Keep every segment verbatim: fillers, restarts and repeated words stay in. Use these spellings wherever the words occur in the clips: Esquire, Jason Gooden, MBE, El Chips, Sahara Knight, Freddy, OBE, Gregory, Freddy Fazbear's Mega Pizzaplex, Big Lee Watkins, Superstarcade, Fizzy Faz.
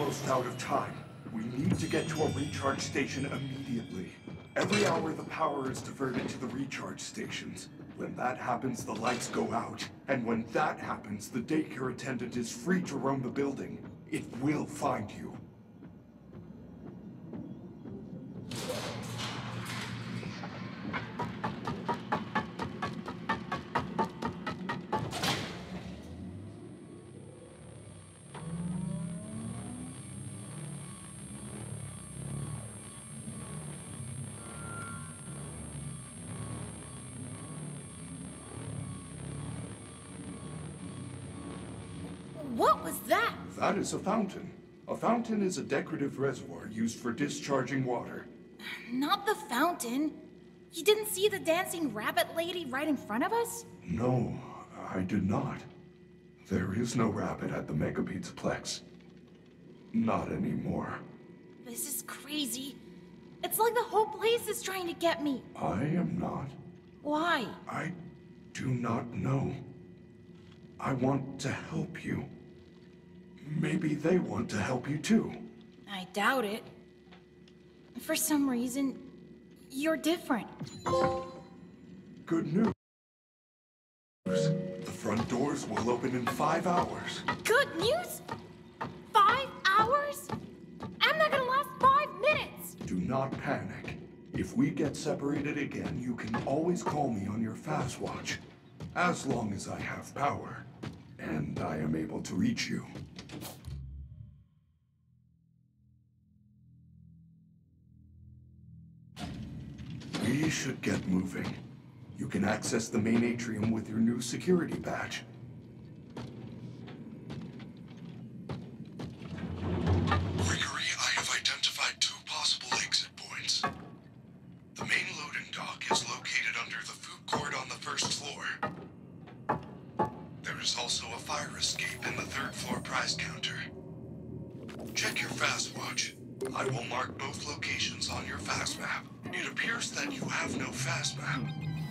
almost out of time. We need to get to a recharge station immediately. Every hour the power is diverted to the recharge stations. When that happens, the lights go out. And when that happens, the daycare attendant is free to roam the building. It will find you. What was that? That is a fountain. A fountain is a decorative reservoir used for discharging water. Not the fountain. You didn't see the dancing rabbit lady right in front of us? No, I did not. There is no rabbit at the Mega Pizzaplex. Not anymore. This is crazy. It's like the whole place is trying to get me. I am not. Why? I do not know. I want to help you. Maybe they want to help you too. I doubt it. For some reason, you're different. Good news. The front doors will open in five hours. Good news? Five hours? I'm not gonna last five minutes. Do not panic. If we get separated again, you can always call me on your Faz watch. As long as I have power, and I am able to reach you. We should get moving. You can access the main atrium with your new security badge. Gregory, I have identified two possible exit points. The main loading dock is located under the food court on the first floor. There is also a fire escape in the third floor prize counter. Check your Faz watch. I will mark both locations on your Faz map. It appears that you have no Faz map.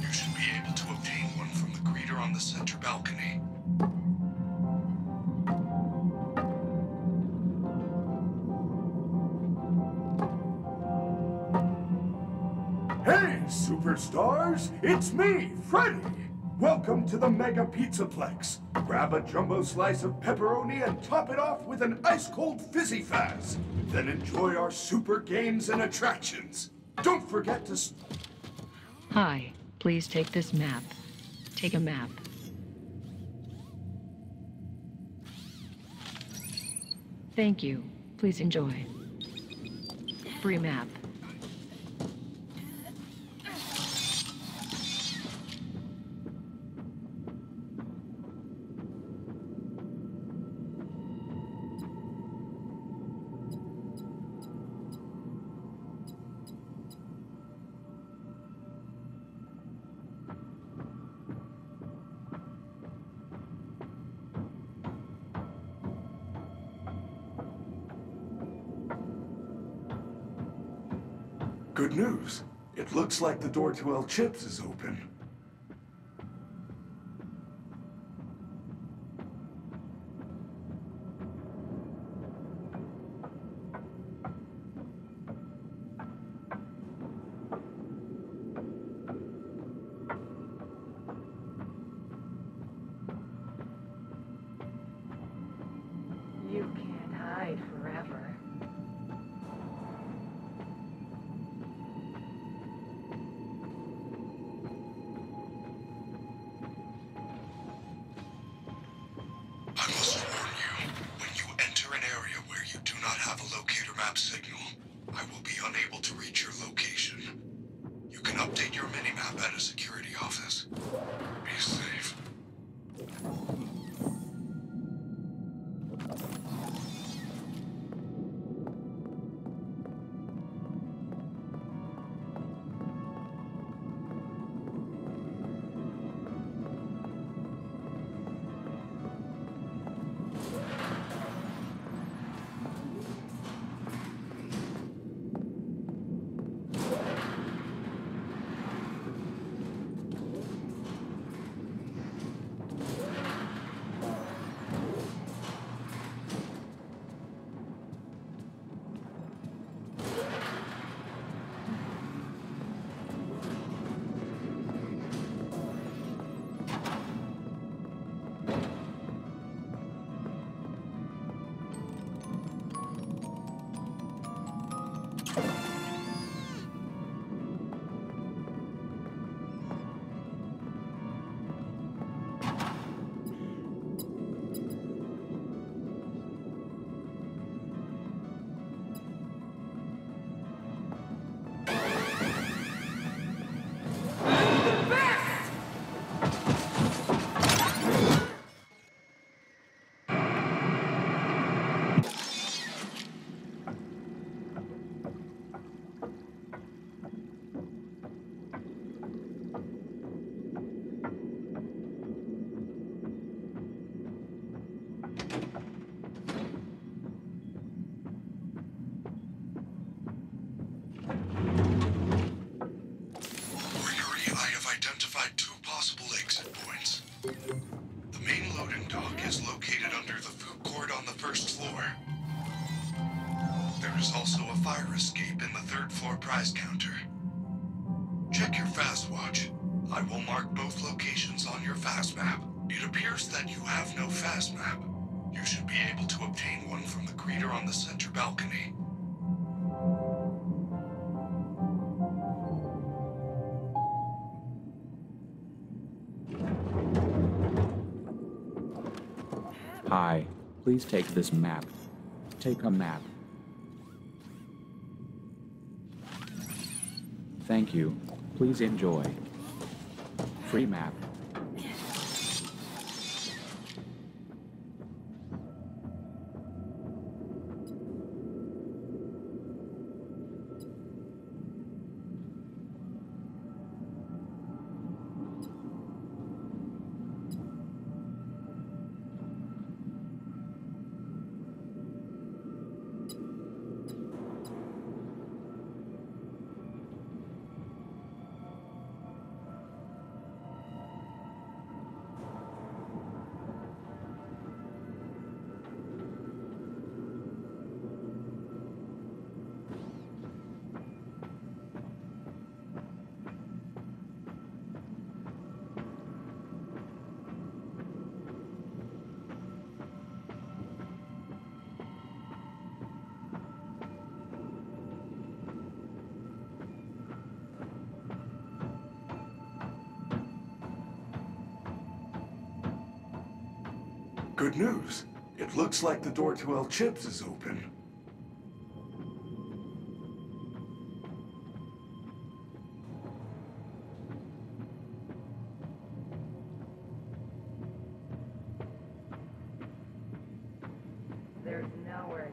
You should be able to obtain one from the greeter on the center balcony. Hey, superstars! It's me, Freddy! Welcome to the Mega Pizzaplex. Grab a jumbo slice of pepperoni and top it off with an ice-cold Fizzy Faz. Then enjoy our super games and attractions. Don't forget to... Hi, please take this map. Take a map. Thank you. Please enjoy. Free map. Good news. It looks like the door to El Chips is open. You can't hide forever. Signal. I will be unable to reach your location. You can update your minimap at a security office. Be safe. loading dock is located under the food court on the first floor. There is also a fire escape in the third floor prize counter. Check your Faz watch. I will mark both locations on your Faz map. It appears that you have no Faz map. You should be able to obtain one from the greeter on the center balcony. Hi, please take this map. Take a map. Thank you. Please enjoy. Free map. Good news. It looks like the door to El Chips is open. There's nowhere to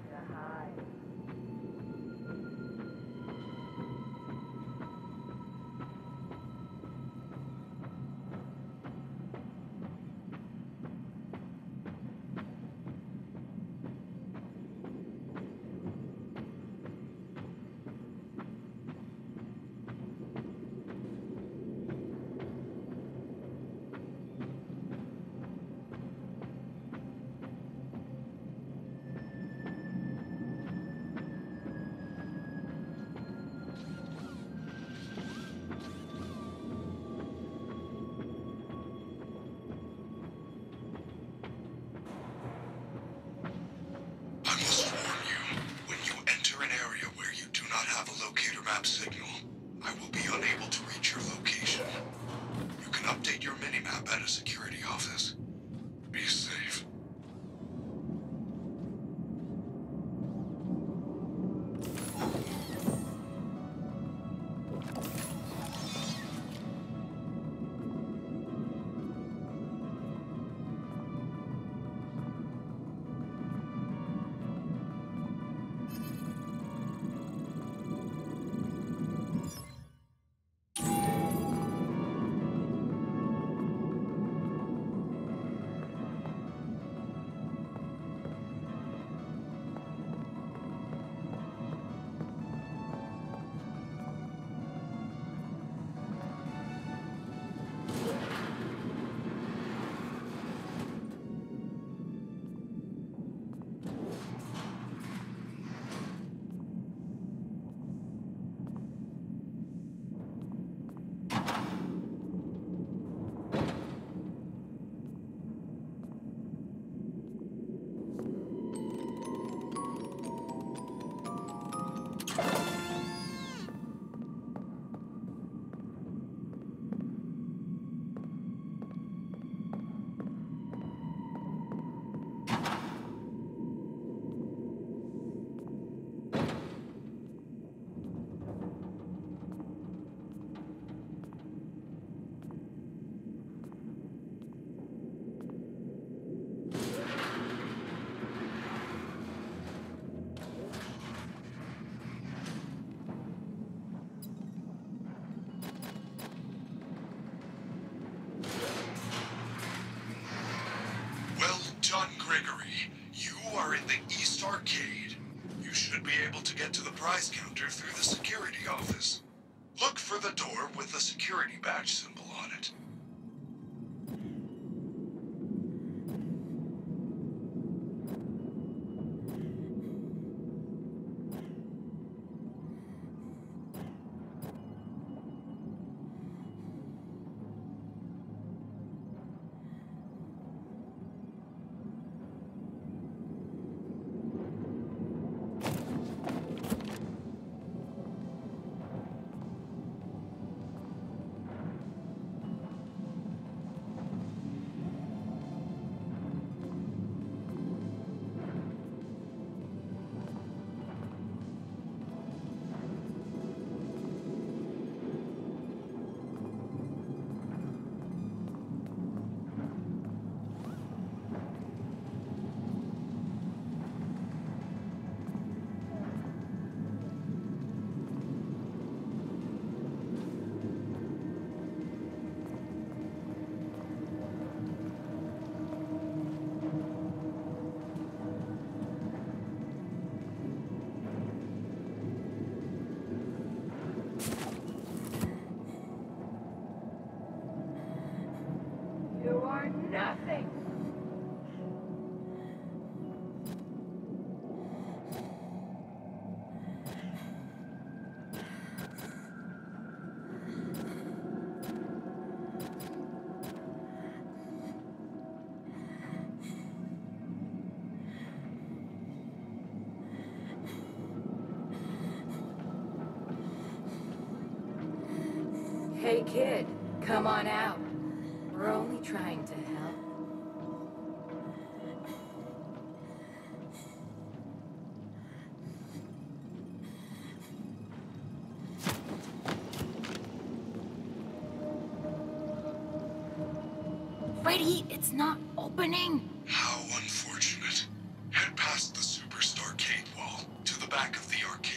signal. I will be unable to reach your location. You can update your minimap at a security office. Be safe. Gregory, you are in the East Arcade. You should be able to get to the prize counter through the security office. Look for the door with the security badge symbol on it. Kid, come on out. We're only trying to help. Freddy, it's not opening. How unfortunate. Head past the Superstarcade wall to the back of the arcade.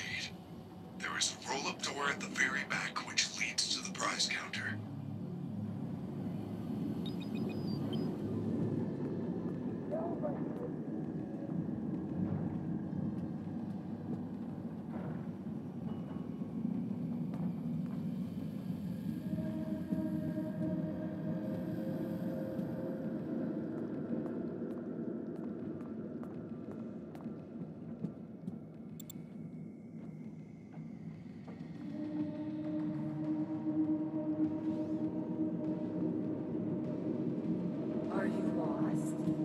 There is a roll-up door at the very back which leads to the prize counter. Are you lost?